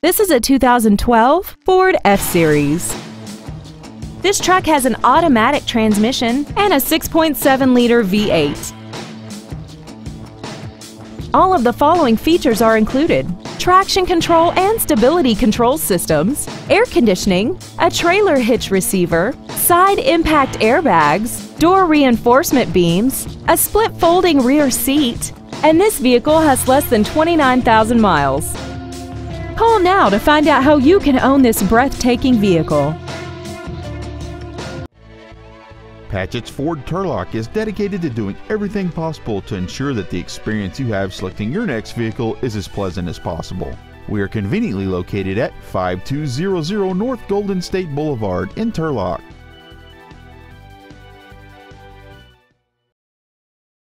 This is a 2012 Ford F-Series. This truck has an automatic transmission and a 6.7-liter V8. All of the following features are included: traction control and stability control systems, air conditioning, a trailer hitch receiver, side impact airbags, door reinforcement beams, a split folding rear seat, and this vehicle has less than 29,000 miles. Call now to find out how you can own this breathtaking vehicle. Patchett's Ford Turlock is dedicated to doing everything possible to ensure that the experience you have selecting your next vehicle is as pleasant as possible. We are conveniently located at 5200 North Golden State Boulevard in Turlock.